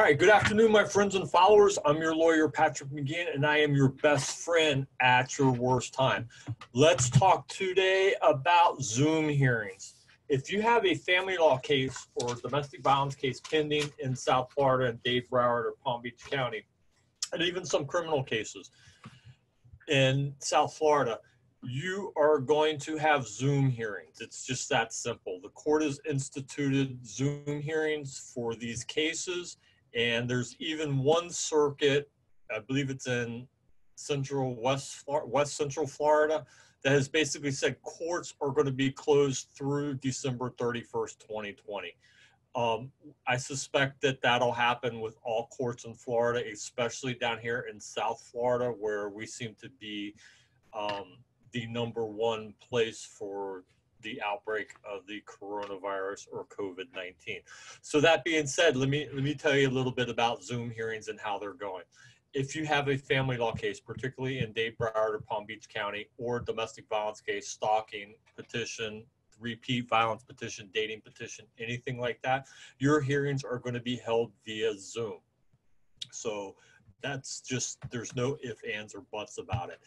All right, good afternoon, my friends and followers. I'm your lawyer, Patrick McGeehan, and I am your best friend at your worst time. Let's talk today about Zoom hearings. If you have a family law case or domestic violence case pending in South Florida and Dade, Broward, or Palm Beach County, and even some criminal cases in South Florida, you are going to have Zoom hearings. It's just that simple. The court has instituted Zoom hearings for these cases. And there's even one circuit, I believe it's in West Central Florida, that has basically said courts are going to be closed through December 31st, 2020. I suspect that that'll happen with all courts in Florida, especially down here in South Florida, where we seem to be the #1 place for the outbreak of the coronavirus or COVID-19. So that being said, let me tell you a little bit about Zoom hearings and how they're going. If you have a family law case, particularly in Dade, Broward, or Palm Beach County, or domestic violence case, stalking petition, repeat violence petition, dating petition, anything like that, your hearings are going to be held via Zoom. So that's just, there's no ifs, ands, or buts about it.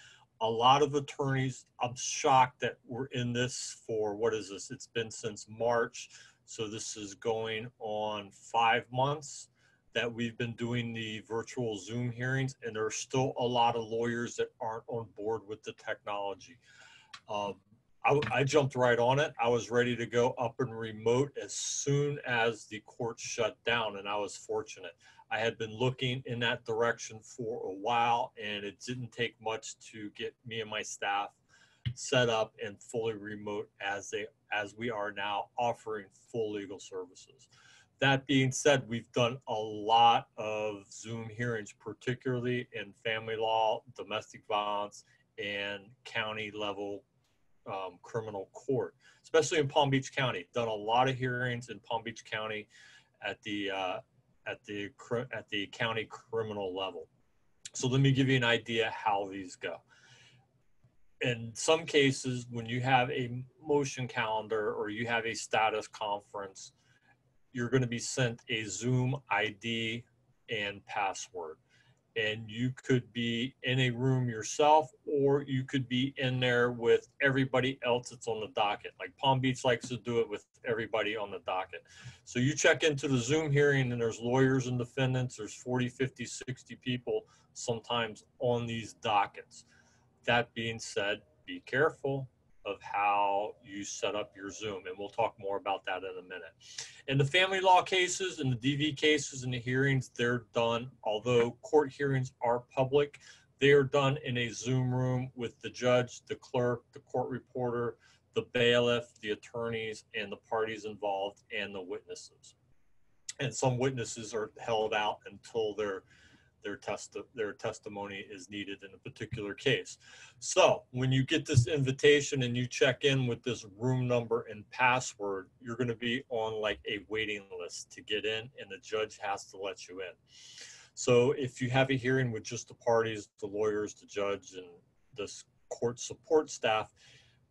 A lot of attorneys, I'm shocked that we're in this for, what is this? It's been since March. So this is going on 5 months that we've been doing the virtual Zoom hearings, and there's still a lot of lawyers that aren't on board with the technology. I jumped right on it. I was ready to go up and remote as soon as the court shut down, and I was fortunate. I had been looking in that direction for a while, and it didn't take much to get me and my staff set up and fully remote as we are now, offering full legal services. That being said, we've done a lot of Zoom hearings, particularly in family law, domestic violence, and county level criminal court, especially in Palm Beach County. Done a lot of hearings in Palm Beach County at the county criminal level. So let me give you an idea how these go. In some cases, when you have a motion calendar or you have a status conference, you're going to be sent a Zoom ID and password. And you could be in a room yourself, or you could be in there with everybody else that's on the docket. Like Palm Beach likes to do it with everybody on the docket. So you check into the Zoom hearing and there's lawyers and defendants, there's 40, 50, 60 people sometimes on these dockets. That being said, be careful of how you set up your Zoom. And we'll talk more about that in a minute. In the family law cases and the DV cases and the hearings, they're done, although court hearings are public, they are done in a Zoom room with the judge, the clerk, the court reporter, the bailiff, the attorneys, and the parties involved, and the witnesses. And some witnesses are held out until their testimony is needed in a particular case. So when you get this invitation and you check in with this room number and password, you're going to be on like a waiting list to get in, and the judge has to let you in. So if you have a hearing with just the parties, the lawyers, the judge, and the court support staff,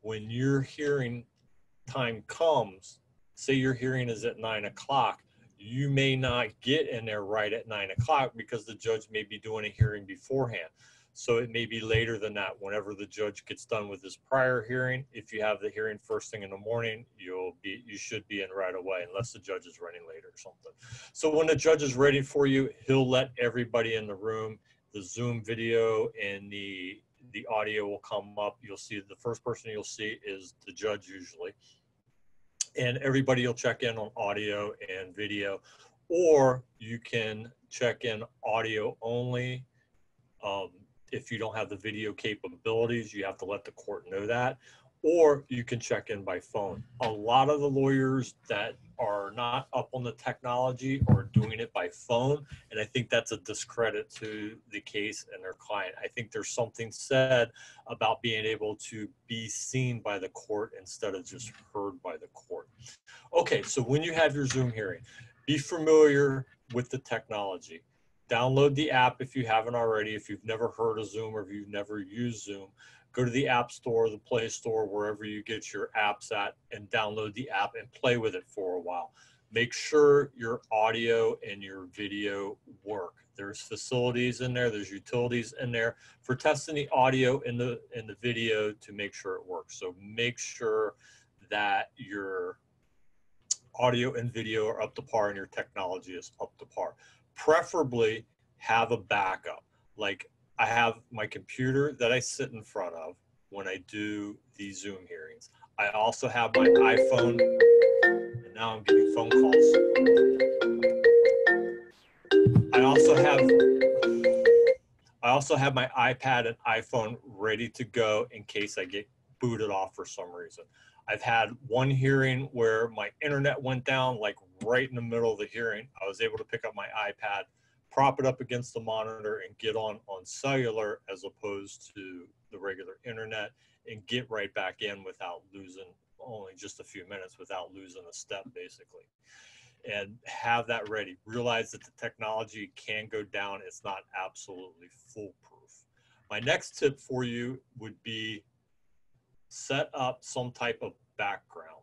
when your hearing time comes, say your hearing is at 9 o'clock, you may not get in there right at 9 o'clock because the judge may be doing a hearing beforehand. So it may be later than that. Whenever the judge gets done with his prior hearing, if you have the hearing first thing in the morning, you should be in right away, unless the judge is running late or something. So when the judge is ready for you, he'll let everybody in the room. The Zoom video and the audio will come up. You'll see the first person you'll see is the judge usually. And everybody will check in on audio and video, or you can check in audio only. If you don't have the video capabilities, you have to let the court know that, or you can check in by phone. A lot of the lawyers that are not up on the technology are doing it by phone, and I think that's a discredit to the case and their client. I think there's something said about being able to be seen by the court instead of just heard by the court. Okay, so when you have your Zoom hearing, be familiar with the technology. Download the app if you haven't already, if you've never heard of Zoom or if you've never used Zoom. Go to the App Store, the Play Store, wherever you get your apps at, and download the app and play with it for a while. Make sure your audio and your video work. There's facilities in there, there's utilities in there for testing the audio and the video to make sure it works. So make sure that your audio and video are up to par and your technology is up to par. Preferably have a backup. Like I have my computer that I sit in front of when I do these Zoom hearings. I also have my iPhone, and now I'm getting phone calls. I also have my iPad and iPhone ready to go in case I get booted off for some reason. I've had one hearing where my internet went down, like right in the middle of the hearing. I was able to pick up my iPad, prop it up against the monitor, and get on cellular as opposed to the regular internet, and get right back in without losing only just a few minutes, without losing a step basically. And have that ready. Realize that the technology can go down. It's not absolutely foolproof. My next tip for you would be set up some type of background.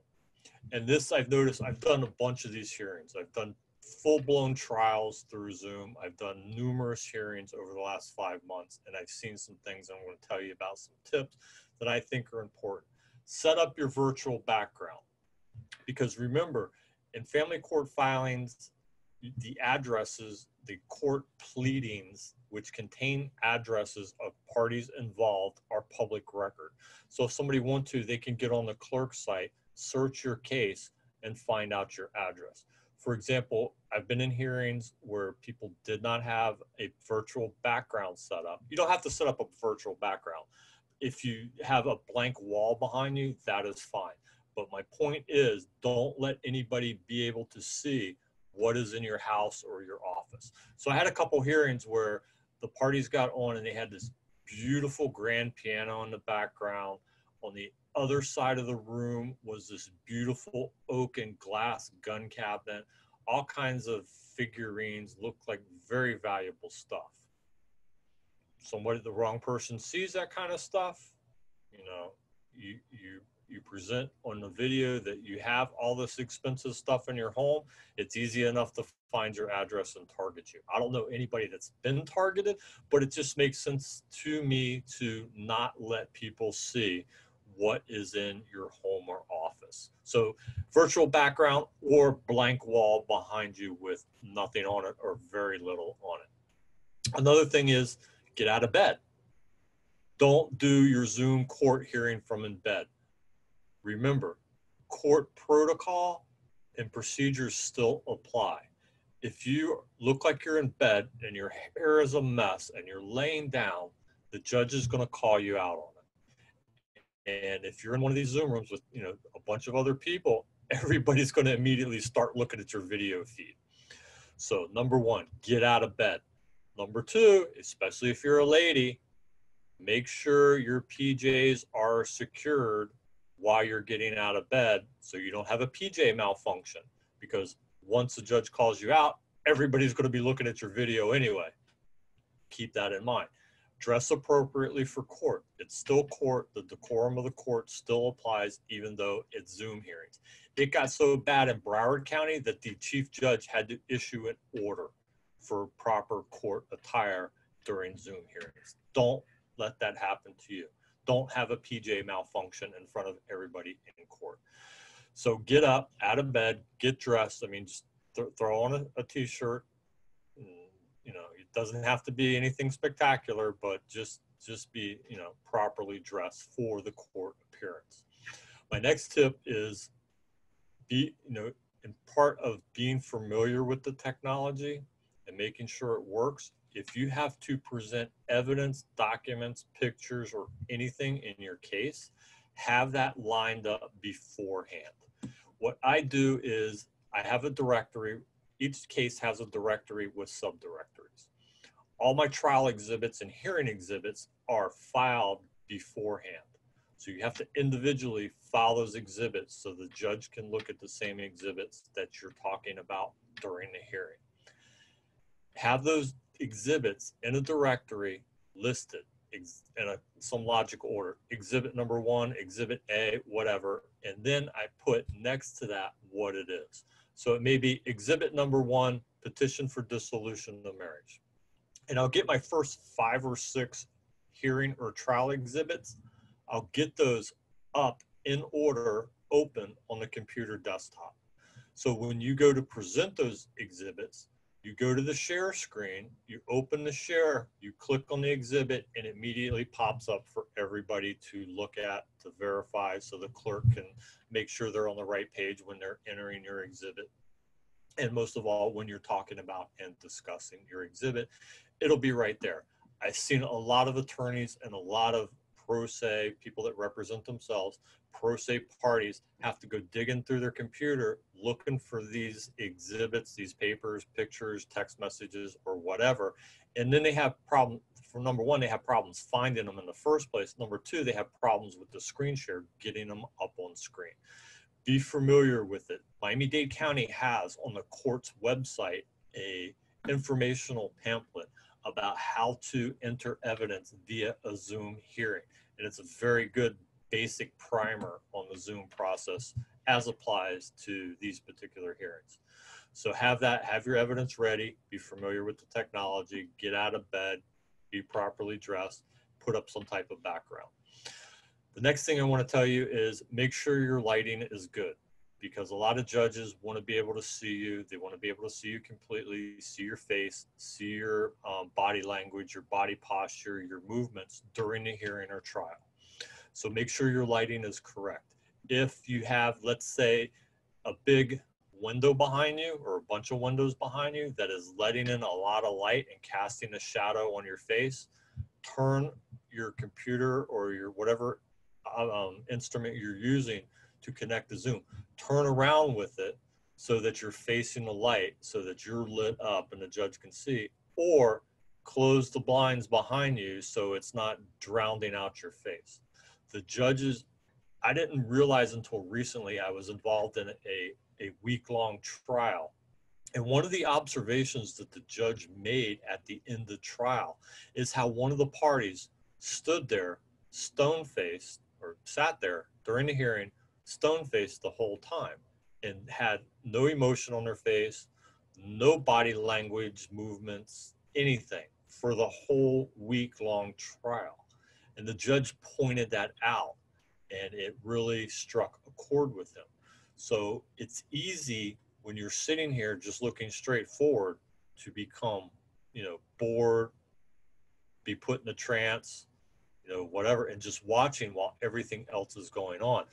And this, I've noticed, I've done a bunch of these hearings. I've done full-blown trials through Zoom. I've done numerous hearings over the last 5 months, and I've seen some things. I'm going to tell you about some tips that I think are important. Set up your virtual background, because remember, in family court filings, the addresses, the court pleadings, which contain addresses of parties involved, are public record. So if somebody wants to, they can get on the clerk's site, search your case, and find out your address. For example, I've been in hearings where people did not have a virtual background set up. You don't have to set up a virtual background. If you have a blank wall behind you, that is fine. But my point is, don't let anybody be able to see what is in your house or your office. So I had a couple hearings where the parties got on and they had this beautiful grand piano in the background. On the other side of the room was this beautiful oak and glass gun cabinet, all kinds of figurines, looked like very valuable stuff. Somebody, the wrong person sees that kind of stuff, you know, you present on the video that you have all this expensive stuff in your home, it's easy enough to find your address and target you. I don't know anybody that's been targeted, but it just makes sense to me to not let people see what is in your home or office. So virtual background or blank wall behind you with nothing on it or very little on it. Another thing is get out of bed. Don't do your Zoom court hearing from in bed. Remember, court protocol and procedures still apply. If you look like you're in bed and your hair is a mess and you're laying down, the judge is going to call you out on it. And if you're in one of these Zoom rooms with, you know, a bunch of other people, everybody's going to immediately start looking at your video feed. So number one, get out of bed. Number two, especially if you're a lady, make sure your PJs are secured while you're getting out of bed, so you don't have a PJ malfunction, because once the judge calls you out, everybody's going to be looking at your video anyway. Keep that in mind. Dress appropriately for court. It's still court. The decorum of the court still applies, even though it's Zoom hearings. It got so bad in Broward County that the chief judge had to issue an order for proper court attire during Zoom hearings. Don't let that happen to you. Don't have a PJ malfunction in front of everybody in court. So get up, out of bed, get dressed. I mean, just throw on a t-shirt. You know, it doesn't have to be anything spectacular, but just be, you know, properly dressed for the court appearance. My next tip is be, you know, in part of being familiar with the technology and making sure it works, if you have to present evidence, documents, pictures, or anything in your case, have that lined up beforehand. What I do is I have a directory. Each case has a directory with subdirectories. All my trial exhibits and hearing exhibits are filed beforehand. So you have to individually file those exhibits so the judge can look at the same exhibits that you're talking about during the hearing. Have those exhibits in a directory listed in some logical order. Exhibit number one, exhibit A, whatever. And then I put next to that what it is. So it may be exhibit number one, petition for dissolution of marriage. And I'll get my first 5 or 6 hearing or trial exhibits. I'll get those up in order, open on the computer desktop. So when you go to present those exhibits, you go to the share screen, you open the share, you click on the exhibit, and it immediately pops up for everybody to look at, to verify, so the clerk can make sure they're on the right page when they're entering your exhibit. And most of all, when you're talking about and discussing your exhibit, it'll be right there. I've seen a lot of attorneys and a lot of pro se people that represent themselves, pro se parties have to go digging through their computer looking for these exhibits, these papers, pictures, text messages, or whatever. And then they have problems. For number one, they have problems finding them in the first place. Number two, they have problems with the screen share, getting them up on screen. Be familiar with it. Miami-Dade County has on the court's website an informational pamphlet about how to enter evidence via a Zoom hearing. And it's a very good basic primer on the Zoom process as applies to these particular hearings. So have that, have your evidence ready, be familiar with the technology, get out of bed, be properly dressed, put up some type of background. The next thing I want to tell you is make sure your lighting is good, because a lot of judges want to be able to see you. They want to be able to see you completely, see your face, see your body language, your body posture, your movements during the hearing or trial. So make sure your lighting is correct. If you have, let's say, a big window behind you or a bunch of windows behind you that is letting in a lot of light and casting a shadow on your face, turn your computer or your whatever instrument you're using to connect to Zoom. Turn around with it so that you're facing the light so that you're lit up and the judge can see, or close the blinds behind you so it's not drowning out your face. The judges, I didn't realize until recently I was involved in a week-long trial. And one of the observations that the judge made at the end of the trial is how one of the parties stood there stone-faced, or sat there during the hearing stone-faced the whole time and had no emotion on their face, no body language movements, anything for the whole week-long trial. And the judge pointed that out, and it really struck a chord with him. So it's easy when you're sitting here just looking straight forward to become, you know, bored, be put in a trance, you know, whatever, and just watching while everything else is going on.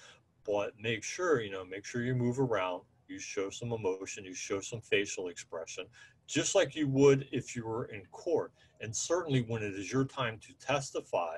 But make sure, you know, make sure you move around, you show some emotion, you show some facial expression, just like you would if you were in court. And certainly when it is your time to testify,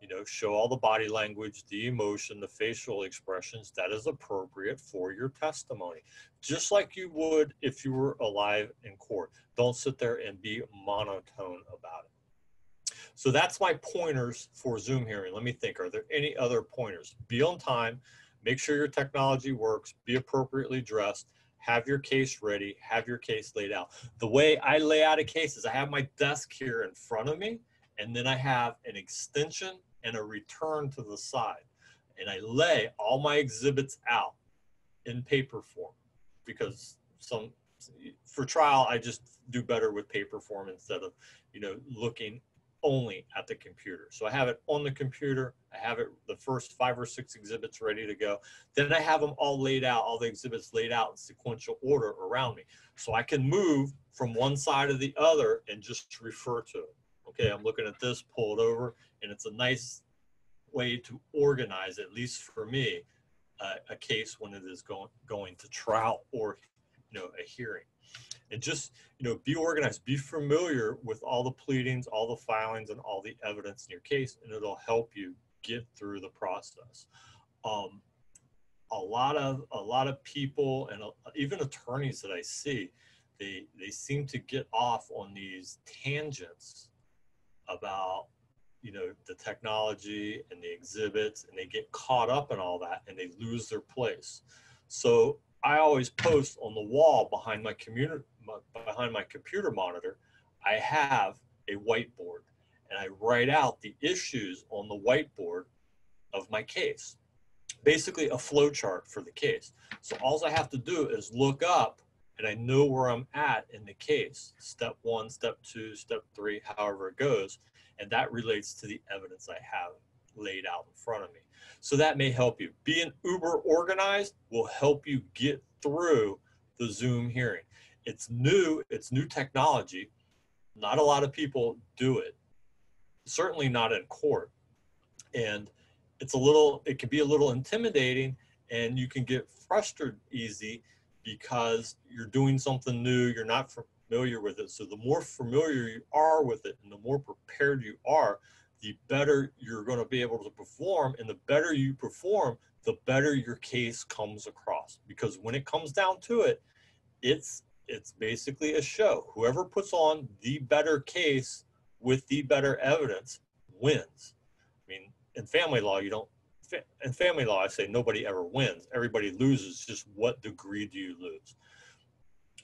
you know, show all the body language, the emotion, the facial expressions that is appropriate for your testimony, just like you would if you were alive in court. Don't sit there and be monotone about it. So that's my pointers for Zoom hearing. Let me think, are there any other pointers? Be on time, make sure your technology works, be appropriately dressed, have your case ready, have your case laid out. The way I lay out a case is I have my desk here in front of me, and then I have an extension and a return to the side. And I lay all my exhibits out in paper form, because for trial, I just do better with paper form instead of, you know, looking only at the computer. So I have it on the computer. I have it, the first 5 or 6 exhibits ready to go. Then I have them all laid out, all the exhibits laid out in sequential order around me. So I can move from one side to the other and just refer to it. Okay, I'm looking at this, pull it over, and it's a nice way to organize, at least for me, a case when it is going to trial or, you know, a hearing. And just, you know, be organized, be familiar with all the pleadings, all the filings, and all the evidence in your case, and it'll help you get through the process. A lot of people and even attorneys that I see, they seem to get off on these tangents about, you know, the technology and the exhibits, and they get caught up in all that and they lose their place. So I always post on the wall behind my computer monitor, I have a whiteboard, and I write out the issues on the whiteboard of my case, basically a flow chart for the case. So all I have to do is look up and I know where I'm at in the case, step one, step two, step three, however it goes. And that relates to the evidence I have laid out in front of me. So that may help you. Being uber organized will help you get through the Zoom hearing. It's new technology. Not a lot of people do it, certainly not in court. And it's a little, it can be a little intimidating, and you can get frustrated easy because you're doing something new, you're not familiar with it. So the more familiar you are with it and the more prepared you are, the better you're going to be able to perform, and the better you perform, the better your case comes across. Because when it comes down to it, it's basically a show. Whoever puts on the better case with the better evidence wins. I mean, in family law, in family law, I say nobody ever wins. Everybody loses. Just what degree do you lose?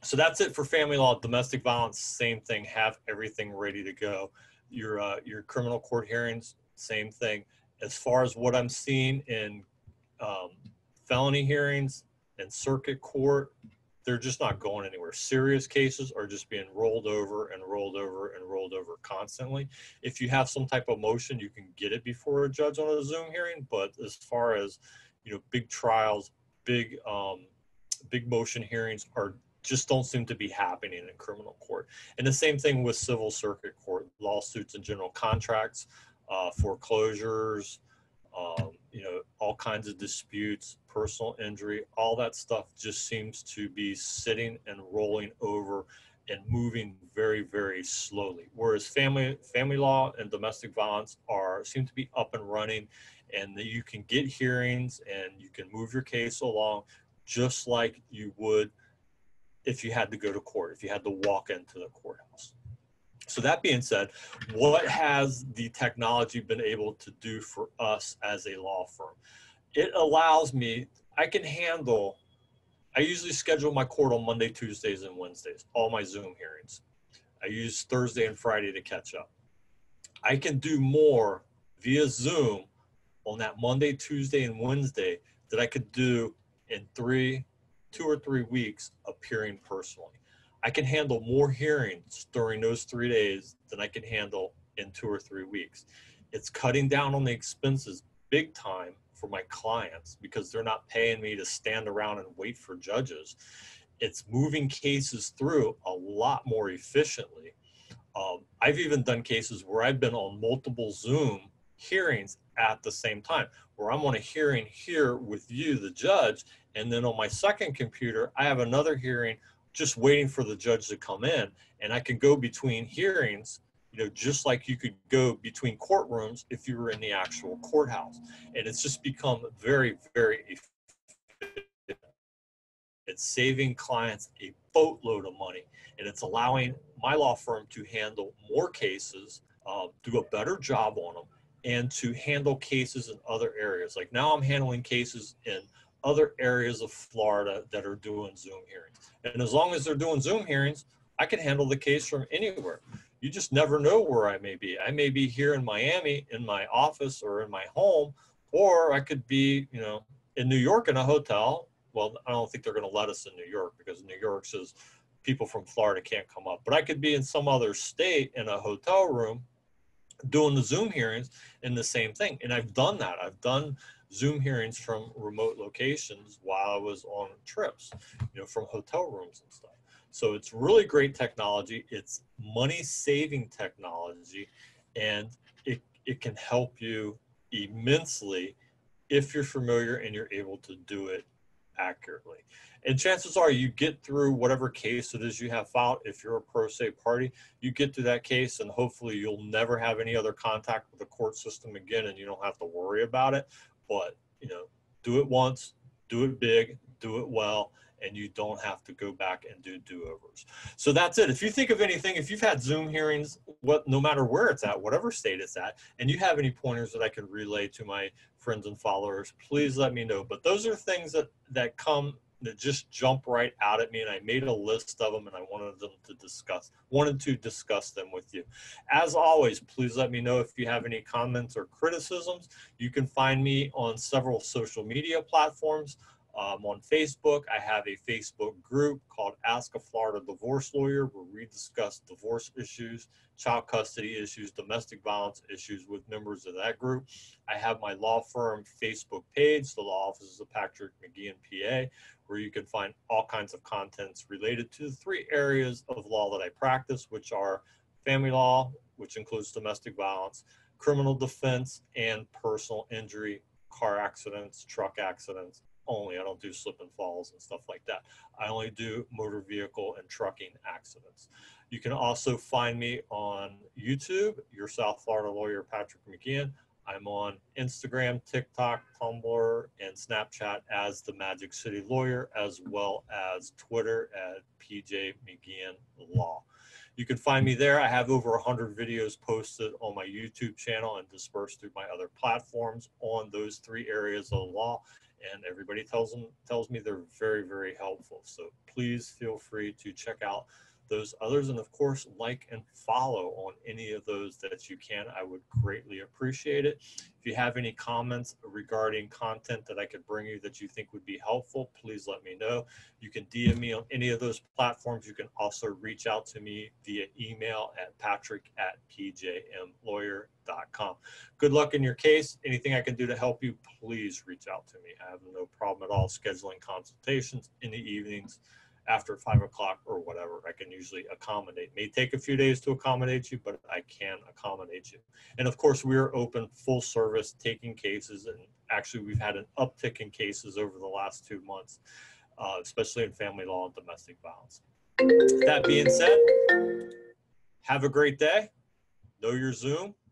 So that's it for family law. Domestic violence, same thing. Have everything ready to go. Your criminal court hearings, same thing. As far as what I'm seeing in felony hearings and circuit court, they're just not going anywhere. Serious cases are just being rolled over and rolled over and rolled over constantly. If you have some type of motion, you can get it before a judge on a Zoom hearing. But as far as, you know, big trials, big motion hearings just don't seem to be happening in criminal court. And the same thing with civil circuit court, lawsuits and general contracts, foreclosures, you know, all kinds of disputes, personal injury, all that stuff just seems to be sitting and rolling over and moving very, very slowly. Whereas family law and domestic violence seem to be up and running, and that you can get hearings and you can move your case along just like you would if you had to go to court, if you had to walk into the courthouse. So that being said, what has the technology been able to do for us as a law firm? It allows me, I usually schedule my court on Monday, Tuesdays, and Wednesdays, all my Zoom hearings. I use Thursday and Friday to catch up. I can do more via Zoom on that Monday, Tuesday, and Wednesday that I could do in two or three weeks appearing personally. I can handle more hearings during those 3 days than I can handle in 2 or 3 weeks. It's cutting down on the expenses big time for my clients because they're not paying me to stand around and wait for judges. It's moving cases through a lot more efficiently. I've even done cases where I've been on multiple Zoom hearings at the same time, where I'm on a hearing here with you, the judge, and then on my second computer, I have another hearing just waiting for the judge to come in, and I can go between hearings, you know, just like you could go between courtrooms if you were in the actual courthouse. And it's just become very, very efficient. It's saving clients a boatload of money, and it's allowing my law firm to handle more cases, do a better job on them, and to handle cases in other areas. Like now I'm handling cases in other areas of Florida that are doing Zoom hearings. And as long as they're doing Zoom hearings, I can handle the case from anywhere. You just never know where I may be. I may be here in Miami in my office or in my home, or I could be, you know, in New York in a hotel. Well, I don't think they're gonna let us in New York because New York says people from Florida can't come up, but I could be in some other state in a hotel room doing the Zoom hearings and the same thing. And I've done that. I've done Zoom hearings from remote locations while I was on trips, you know, from hotel rooms and stuff. So it's really great technology. It's money-saving technology, and it can help you immensely if you're familiar and you're able to do it accurately. And chances are you get through whatever case it is you have filed. If you're a pro se party, you get through that case, and hopefully you'll never have any other contact with the court system again, and you don't have to worry about it. But, you know, do it once, do it big, do it well, and you don't have to go back and do do-overs. So that's it. If you think of anything, if you've had Zoom hearings, no matter where it's at, whatever state it's at, and you have any pointers that I can relay to my friends and followers, please let me know. But those are things that just jump right out at me, and I made a list of them, and I wanted to discuss them with you. As always, please let me know if you have any comments or criticisms. You can find me on several social media platforms. on Facebook. I have a Facebook group called Ask a Florida Divorce Lawyer, where we discuss divorce issues, child custody issues, domestic violence issues with members of that group. I have my law firm Facebook page, the Law Offices of Patrick McGeehan and PA, where you can find all kinds of contents related to the three areas of law that I practice, which are family law, which includes domestic violence, criminal defense, and personal injury, car accidents, truck accidents only. I don't do slip and falls and stuff like that. I only do motor vehicle and trucking accidents. You can also find me on YouTube, your South Florida lawyer, Patrick McGeehan. I'm on Instagram, TikTok, Tumblr, and Snapchat as the Magic City Lawyer, as well as Twitter at PJ McGeehan Law. You can find me there. I have over 100 videos posted on my YouTube channel and dispersed through my other platforms on those three areas of law. And everybody tells me they're very, very helpful. So please feel free to check out those others. And of course, like and follow on any of those that you can. I would greatly appreciate it. If you have any comments regarding content that I could bring you that you think would be helpful, please let me know. You can DM me on any of those platforms. You can also reach out to me via email at patrick@pjmlawyer.com. Good luck in your case. Anything I can do to help you, please reach out to me. I have no problem at all scheduling consultations in the evenings after 5 o'clock or whatever. I can usually accommodate. May take a few days to accommodate you, but I can accommodate you. And of course, we are open full service, taking cases. And actually, we've had an uptick in cases over the last 2 months, especially in family law and domestic violence. That being said, have a great day. Know your Zoom.